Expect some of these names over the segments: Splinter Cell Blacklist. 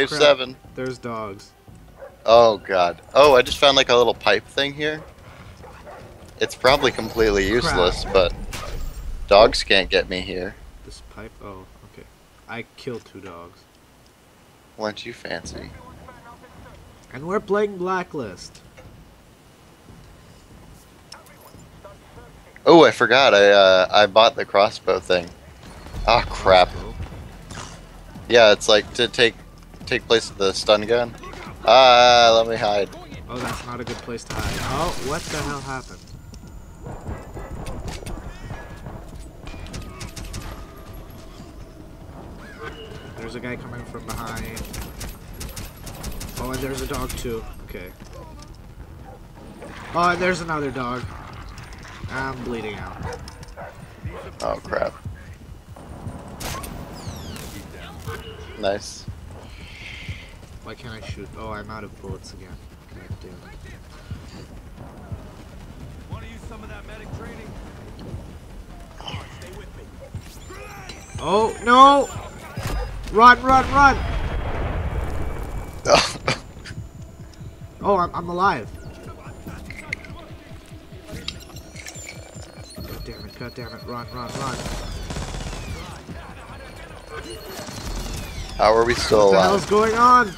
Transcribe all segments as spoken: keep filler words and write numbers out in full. Wave crap. seven. There's dogs. Oh god. Oh, I just found like a little pipe thing here. It's probably completely useless, crap. but dogs can't get me here. This pipe? Oh, okay. I killed two dogs. Weren't you fancy? And we're playing Blacklist. Oh, I forgot. I uh, I bought the crossbow thing. Ah, oh, crap. Yeah, it's like to take take place of the stun gun. Ah, let me hide. Oh, that's not a good place to hide. Oh, what the hell happened? There's a guy coming from behind. Oh, and there's a dog too. Okay. Oh, and there's another dog. I'm bleeding out. Oh, crap. Nice. Why can't I shoot? Oh, I'm out of bullets again. God damn it. Want to use some of that medic training? Stay with me. Oh, no! Run, run, run! Oh, I'm, I'm alive. God damn it, god damn it. Run, run, run. How are we still alive? What the hell's going on?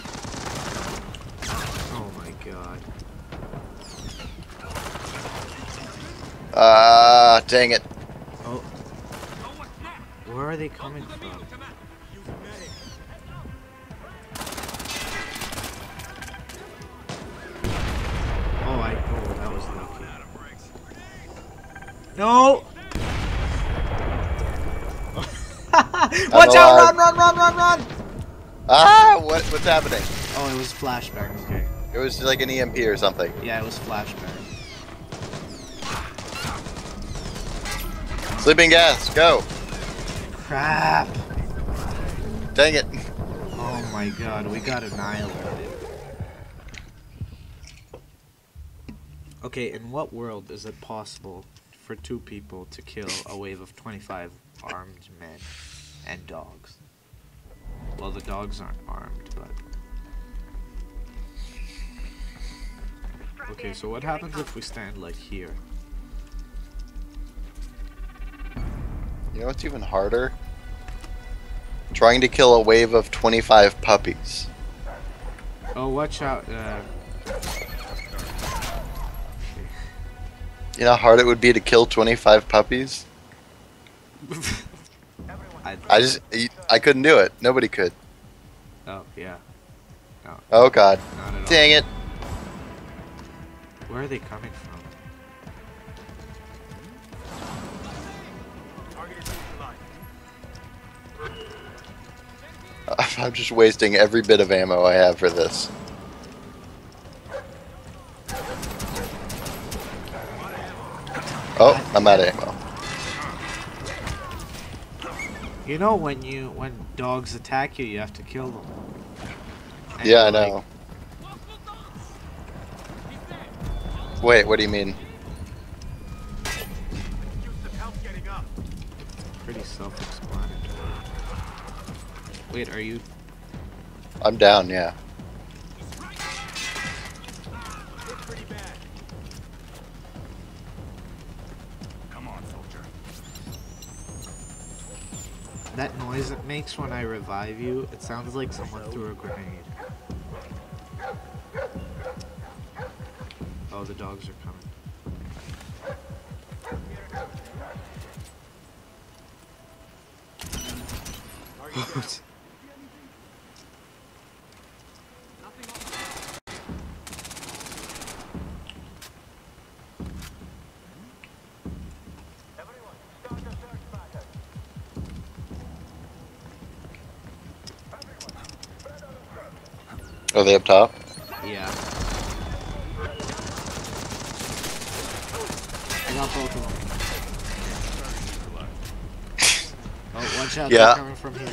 Oh my god. Ah, uh, dang it. Oh. Where are they coming from? Oh, I. Oh, that was lucky. No! Watch out! Run, run, run, run, run! Ah, what, what's happening? Oh, it was flashbang. Okay. It was like an E M P or something. Yeah, it was flashbang. Sleeping gas, go! Crap! Dang it! Oh my god, we got annihilated. Okay, in what world is it possible for two people to kill a wave of twenty-five armed men and dogs? Well, the dogs aren't armed, but... Okay, so what happens if we stand, like, here? You know what's even harder? Trying to kill a wave of twenty-five puppies. Oh, watch out, uh... You know how hard it would be to kill twenty-five puppies? I just, I couldn't do it. Nobody could. Oh, yeah. No. Oh, God. Dang it. Where are they coming from? I'm just wasting every bit of ammo I have for this. Oh, I'm out of ammo. You know, when you when dogs attack you, you have to kill them. And yeah, I know. Like... Wait, what do you mean? Pretty self-explanatory. Wait, are you? I'm down. Yeah. That noise it makes when I revive you, it sounds like someone threw a grenade. Oh, the dogs are coming. Are they up top? Yeah. I got both of them. Oh, watch out, yeah. They're coming from here.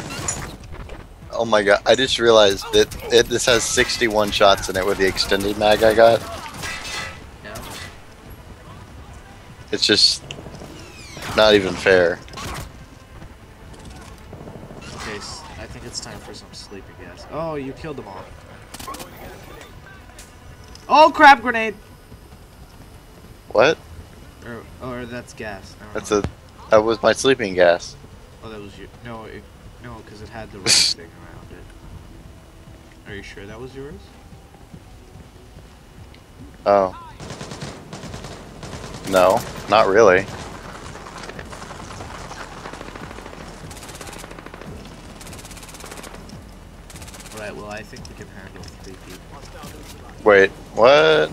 Oh my god, I just realized that it, this has sixty-one shots in it with the extended mag I got. Yeah. It's just not even fair. Okay, I think it's time for some sleep, I guess. Oh, you killed them all. Oh, crap, grenade! What? Or, or that's gas. That's know. a... That was my sleeping gas. Oh, that was your... No, it, no, because it had the rose thing around it. Are you sure that was yours? Oh. No, not really. Alright, well I think we can handle three people. Wait, what?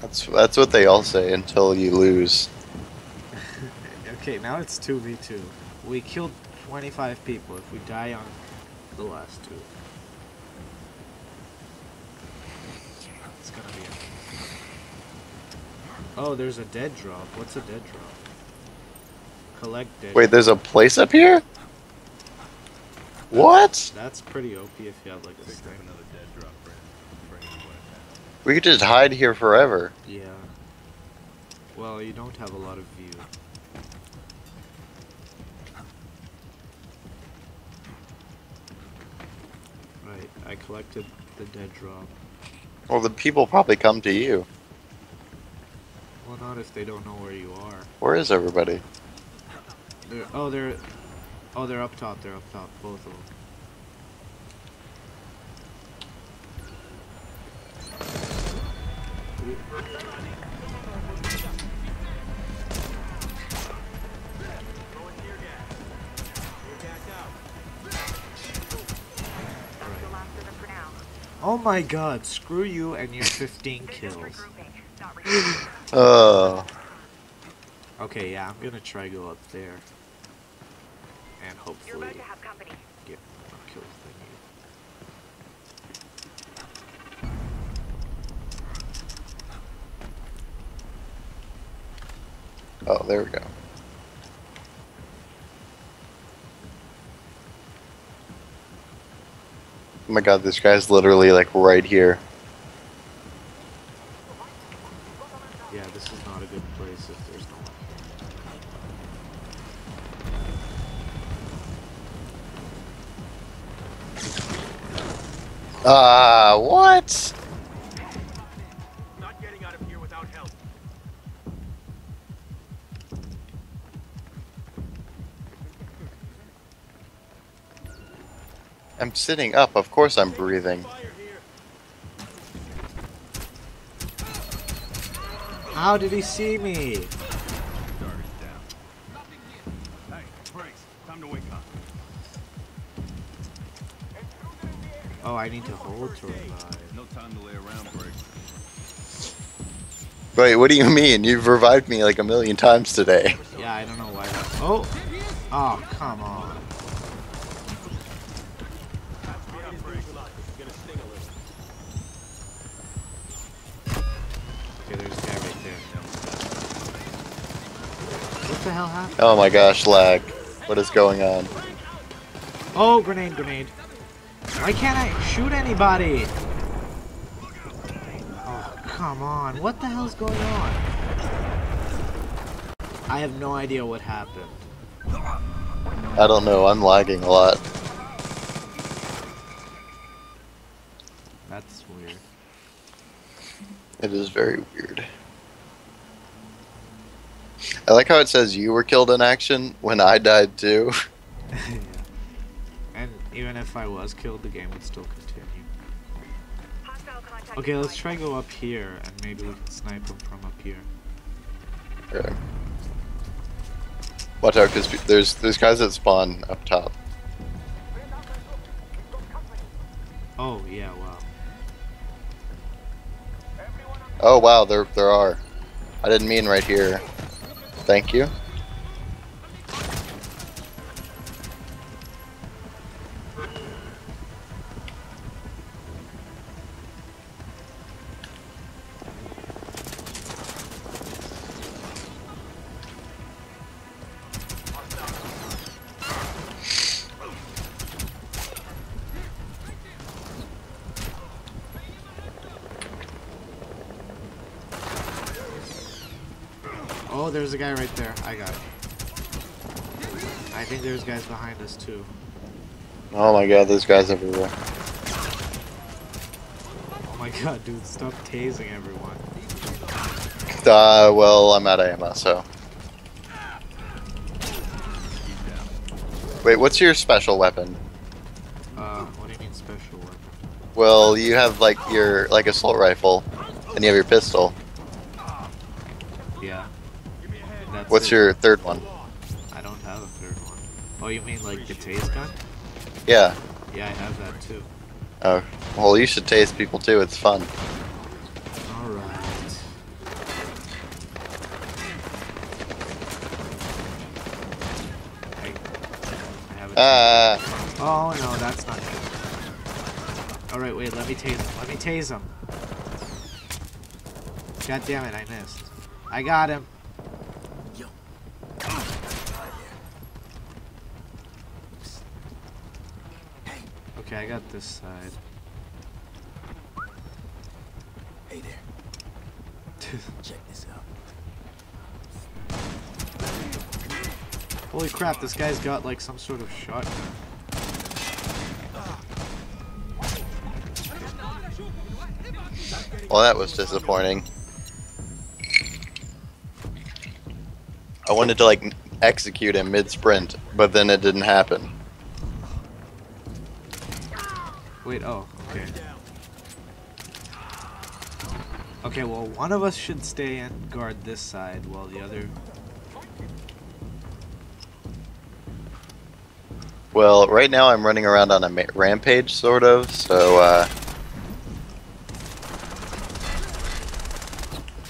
That's that's what they all say until you lose. Okay, now it's two v two. We killed twenty-five people if we die on the last two. Oh, there's a dead drop. What's a dead drop? Collect dead. Wait, there's a place up here? What? That's pretty O P if you have like a thing. Another dead drop for anyone. We could just hide here forever. Yeah. Well, you don't have a lot of view. Right, I collected the dead drop. Well, the people probably come to you. Well, not if they don't know where you are. Where is everybody? They're, oh, they're, oh, they're up top. They're up top, both of them. Oh my God! Screw you and your fifteen kills. Uh. Okay, yeah, I'm gonna try go up there, and hopefully You're about to have company. get a kill thingy. Oh, there we go. Oh my God, this guy's literally like right here. Uh, what? Not getting out of here without help. I'm sitting up, of course I'm breathing. How did he see me? Oh, I need to hold to revive. No time to lay around, break. Wait, what do you mean? You've revived me like a million times today. Yeah, I don't know why. Oh! Oh, come on. Okay, there's a guy right there. What the hell happened? Oh my gosh, lag. What is going on? Oh, grenade, grenade. Why can't I shoot anybody? Oh, come on. What the hell's going on? I have no idea what happened. I don't know. I'm lagging a lot. That's weird. It is very weird. I like how it says you were killed in action when I died too. Even if I was killed, the game would still continue. Okay, let's try go up here, and maybe we can snipe them from up here. Okay. Watch out, because there's, there's guys that spawn up top. Oh, yeah, wow. Oh, wow, there, there are. I didn't mean right here. Thank you. Oh, there's a guy right there. I got it. I think there's guys behind us too. Oh my god, there's guys everywhere. Oh my god, dude, stop tasing everyone. Uh, well, I'm out of ammo, so. Wait, what's your special weapon? Uh, what do you mean special weapon? Well, you have like your, like assault rifle, and you have your pistol. Yeah. That's what's it. Your third one? I don't have a third one. Oh, you mean like the tase gun? Yeah. Yeah, I have that too. Oh, well, you should tase people too, it's fun. Alright. Uh. Oh no, that's not good. Alright, wait, let me tase him. Let me tase him. God damn it, I missed. I got him. Okay, I got this side. Hey there. Check this out. Holy crap, this guy's got like some sort of shotgun. Well, that was disappointing. I wanted to like execute him mid-sprint, but then it didn't happen. Wait, oh, okay. Okay, well, one of us should stay and guard this side while the other... Well, right now I'm running around on a rampage, sort of, so, uh...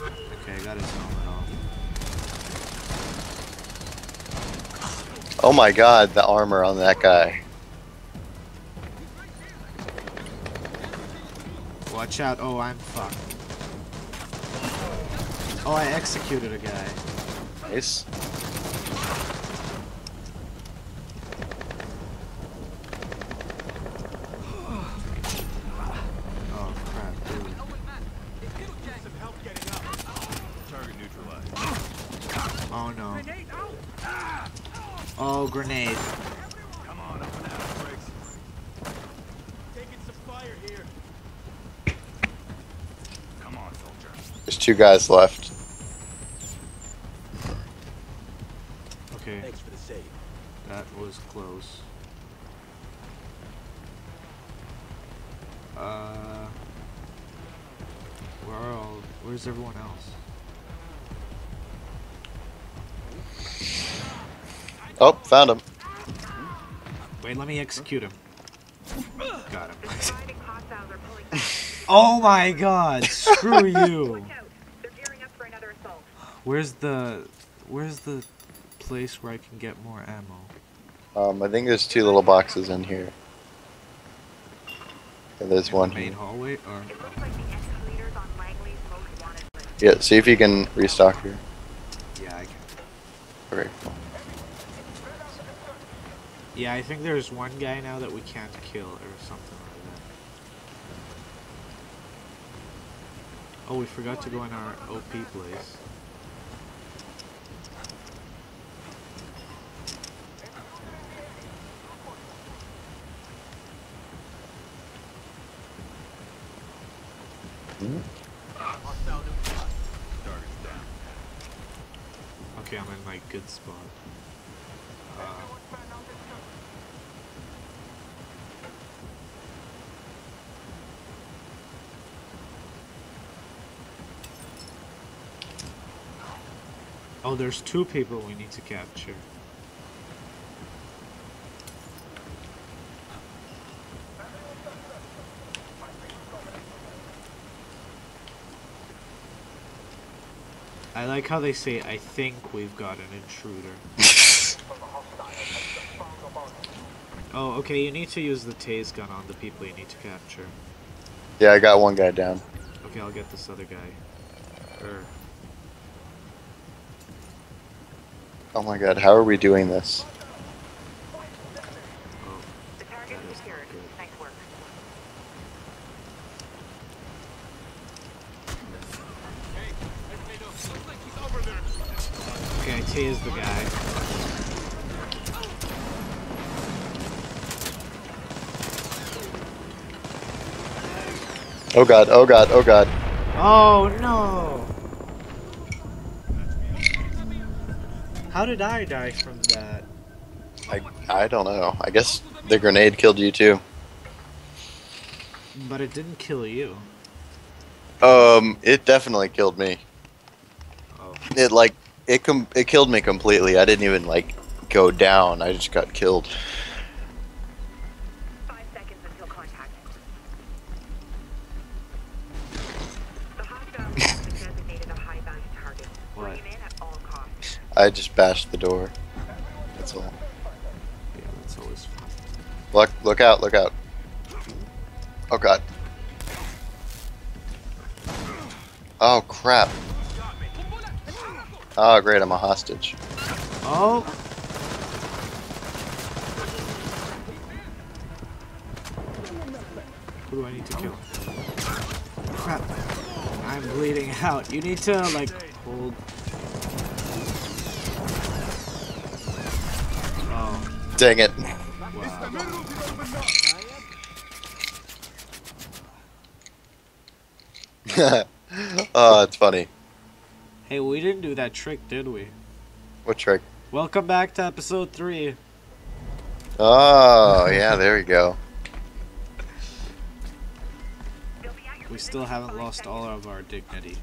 Okay, I got his helmet off. Oh my god, the armor on that guy. Watch out, oh I'm fucked. Oh, I executed a guy. Nice. Oh crap, dude. Target neutralized. Oh no. Oh, grenade. There's two guys left. Okay. Thanks for the save. That was close. Uh, where are all, where's everyone else? Oh, found him. Wait, let me execute him. Got him. Oh my god, screw you. Where's the where's the place where I can get more ammo? Um I think there's two little boxes in here. Yeah, there's one main here. Hallway or yeah, see if you can restock here. Yeah, I can. Very cool. Yeah, I think there's one guy now that we can't kill or something. Oh, we forgot to go in our O P place. Mm-hmm. Okay, I'm in my good spot. Uh, Oh, there's two people we need to capture. I like how they say, I think we've got an intruder. Oh, okay, you need to use the tase gun on the people you need to capture. Yeah, I got one guy down. Okay, I'll get this other guy. Er. Oh my god, how are we doing this? Oh, the target secured. Nice work. Hey, there's no something he's over there. K is the guy. Oh god, oh god, oh god. Oh no! How did I die from that? I, I don't know. I guess the grenade killed you too. But it didn't kill you. Um, it definitely killed me. Oh. It like it com it killed me completely. I didn't even like go down. I just got killed. Five seconds until contact. The hostile has designated a high value target. Bring him in at all costs. I just bashed the door. That's all. Yeah, that's always fun. Look! Look out! Look out! Oh god. Oh crap. Oh great, I'm a hostage. Oh. Who do I need to kill? Crap. I'm bleeding out. You need to like hold. Oh. Dang it. Wow. Oh, it's funny. Hey, we didn't do that trick, did we? What trick? Welcome back to episode three. Oh, yeah, there we go. We still haven't lost all of our dignity.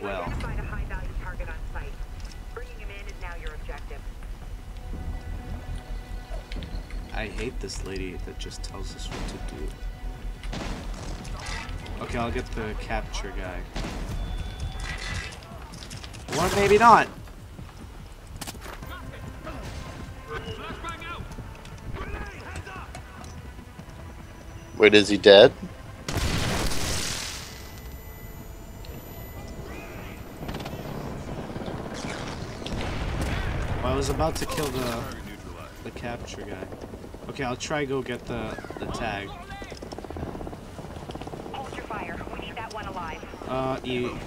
Well. I hate this lady that just tells us what to do. Okay, I'll get the capture guy. Or maybe not. Wait, is he dead? Well, I was about to kill the the capture guy. Okay, I'll try go get the the tag. Uh, you.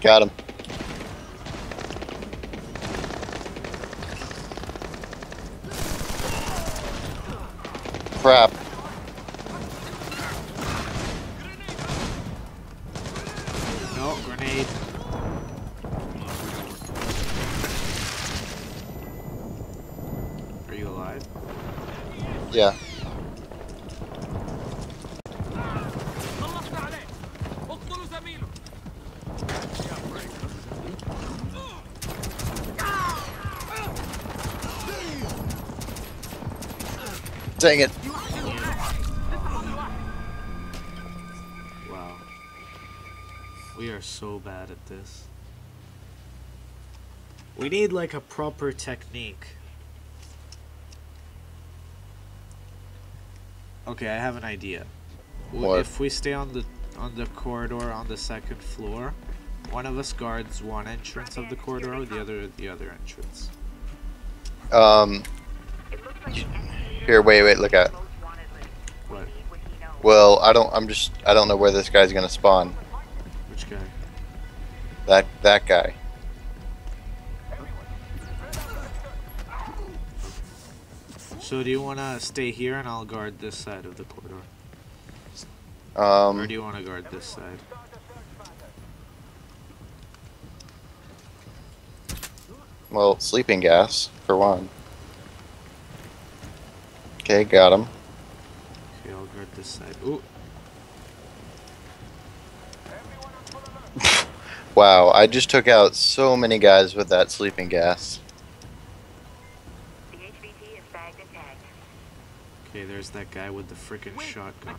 Got him. Crap. No, grenade. Are you alive? Yeah. Dang it. Wow. We are so bad at this. We need like a proper technique. Okay, I have an idea. What? If we stay on the on the corridor on the second floor, one of us guards one entrance of the corridor, the other the other entrance. Um Here, wait, wait, look out. What? Well, I don't, I'm just, I don't know where this guy's gonna spawn. Which guy? That, that guy. So do you wanna stay here and I'll guard this side of the corridor? Um. Or do you wanna guard this side? Well, sleeping gas, for one. Okay, got him. Okay, I'll guard this side. Ooh. Wow, I just took out so many guys with that sleeping gas. The H V T is bagged and tagged. Okay, there's that guy with the frickin' shotgun.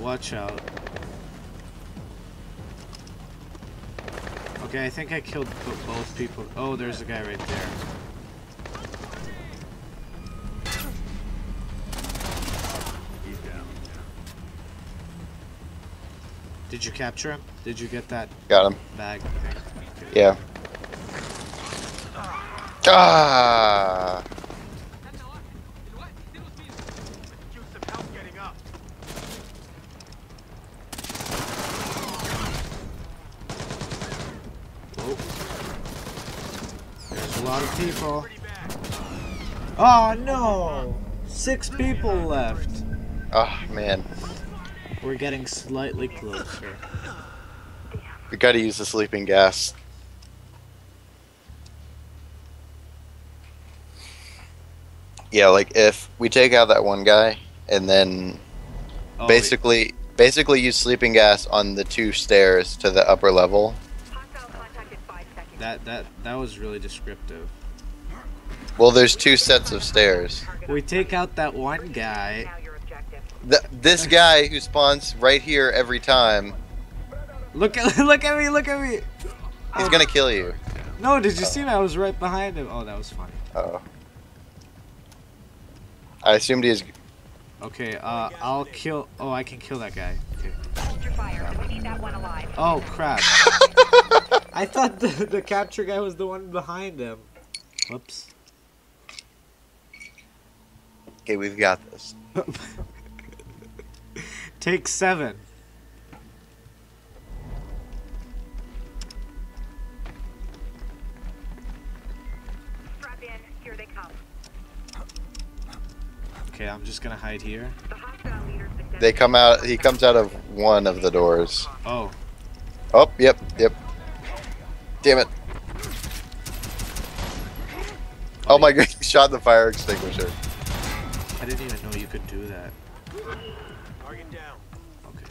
Watch out. Okay, I think I killed both people. Oh, there's a guy right there. He's down. Did you capture him? Did you get that? Got him. Bag thing? Okay. Yeah. Ah! People. Oh no! Six people left. Oh man. We're getting slightly closer. We gotta use the sleeping gas. Yeah, like if we take out that one guy and then oh, basically wait. basically use sleeping gas on the two stairs to the upper level. That that that was really descriptive. Well, there's two sets of stairs. We take out that one guy. The, this guy who spawns right here every time. Look at look at me! Look at me! He's oh. gonna kill you. No, did you oh. see me? I was right behind him. Oh, that was funny. Oh. I assumed he is. Okay. Uh, I'll kill. Oh, I can kill that guy. Okay. Oh crap! I thought the, the capture guy was the one behind him. Whoops. Okay, we've got this. Take seven. Strap in. Here they come. Okay, I'm just gonna hide here. They come out. He comes out of one of the doors. Oh. Oh. Yep. Yep. Damn it. Oh my god, you shot the fire extinguisher. I didn't even know you could do that. Target down. Okay.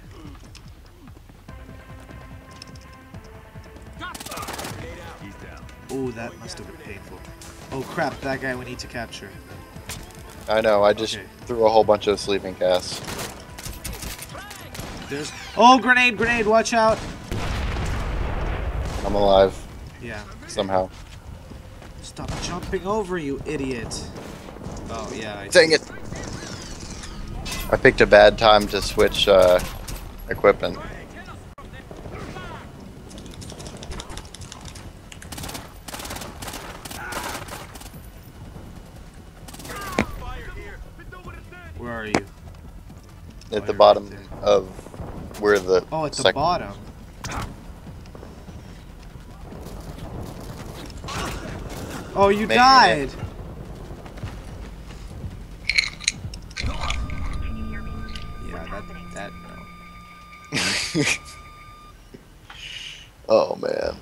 He's down. Oh, that must have been painful. Oh crap, that guy we need to capture. I know, I just okay. threw a whole bunch of sleeping gas. There's... Oh, grenade, grenade, watch out! I'm alive. Yeah. Somehow. Stop jumping over, you idiot. Oh, yeah. I Dang it! I picked a bad time to switch uh, equipment. Where are you? At oh, the bottom right of where the. Oh, at the bottom. Oh, you Maybe died! Yeah, that, that, no. Oh, man.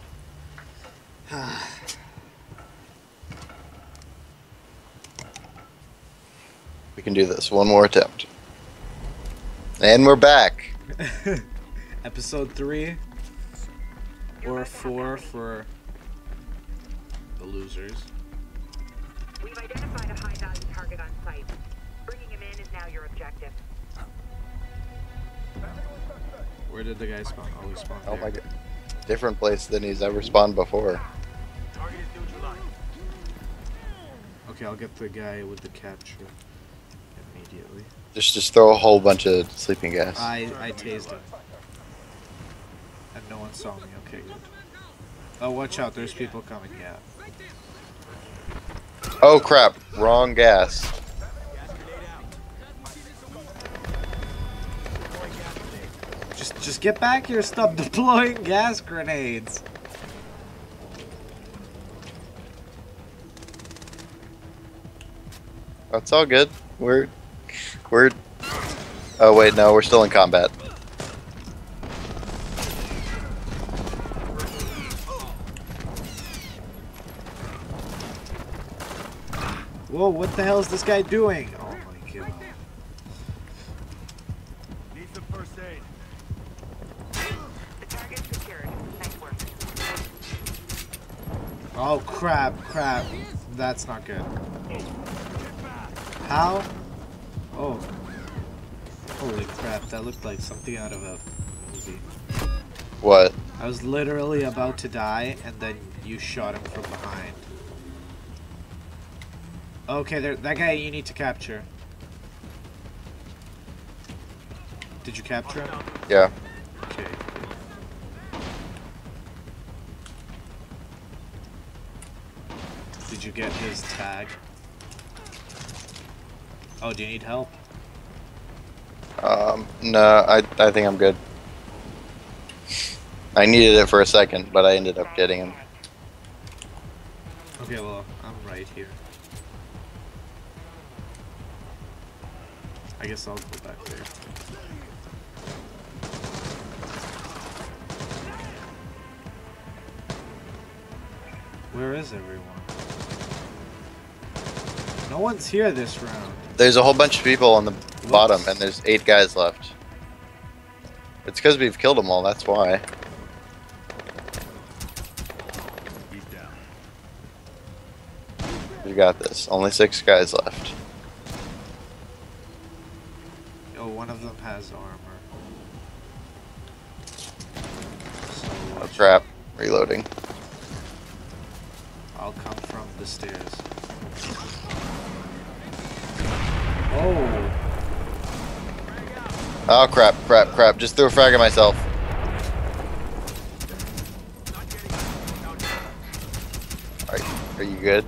We can do this. One more attempt. And we're back! Episode three. Or four for... the losers. We've identified a high-value target on site. Bringing him in is now your objective. Where did the guy spawn? Oh, he spawned there. Oh my god. Different place than he's ever spawned before. Target is neutralized. Okay, I'll get the guy with the capture immediately. Just just throw a whole bunch of sleeping gas. I, I tased him. And no one saw me. Okay, good. Oh, watch out. There's people coming. Yeah. Oh crap, wrong gas. Just just get back here, stop deploying gas grenades. That's all good. We're we're Oh wait, no, we're still in combat. Whoa, what the hell is this guy doing? Oh my god. Need some first aid. The target secured. Nice work. Oh crap, crap. That's not good. How? Oh. Holy crap, that looked like something out of a movie. What? I was literally about to die, and then you shot him from behind. Okay, there, that guy you need to capture. Did you capture him? Yeah. Okay. Did you get his tag? Oh, do you need help? Um, no, I, I think I'm good. I needed it for a second, but I ended up getting him. Okay, well, I'm right here. I guess I'll go back there. Where is everyone? No one's here this round. There's a whole bunch of people on the Whoops. bottom, and there's eight guys left. It's because we've killed them all, that's why. He's down. You got this. Only six guys left. Oh, one of them has armor. So oh crap. Reloading. I'll come from the stairs. Oh! Oh crap, crap, crap. Just threw a frag at myself. Alright, are you good?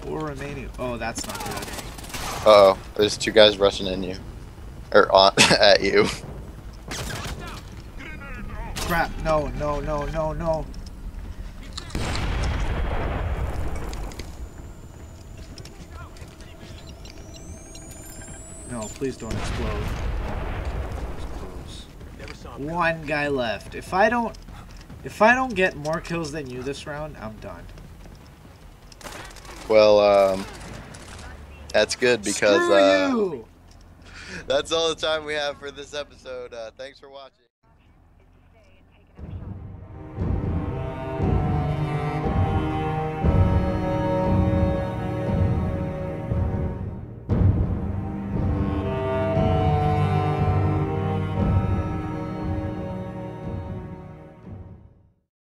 Four remaining. Oh, that's not good. Uh oh, there's two guys rushing in you. Or on at you. Crap, no, no, no, no, no. No, please don't explode. One guy left. If I don't if I don't get more kills than you this round, I'm done. Well, um that's good because uh, that's all the time we have for this episode. Uh, thanks for watching.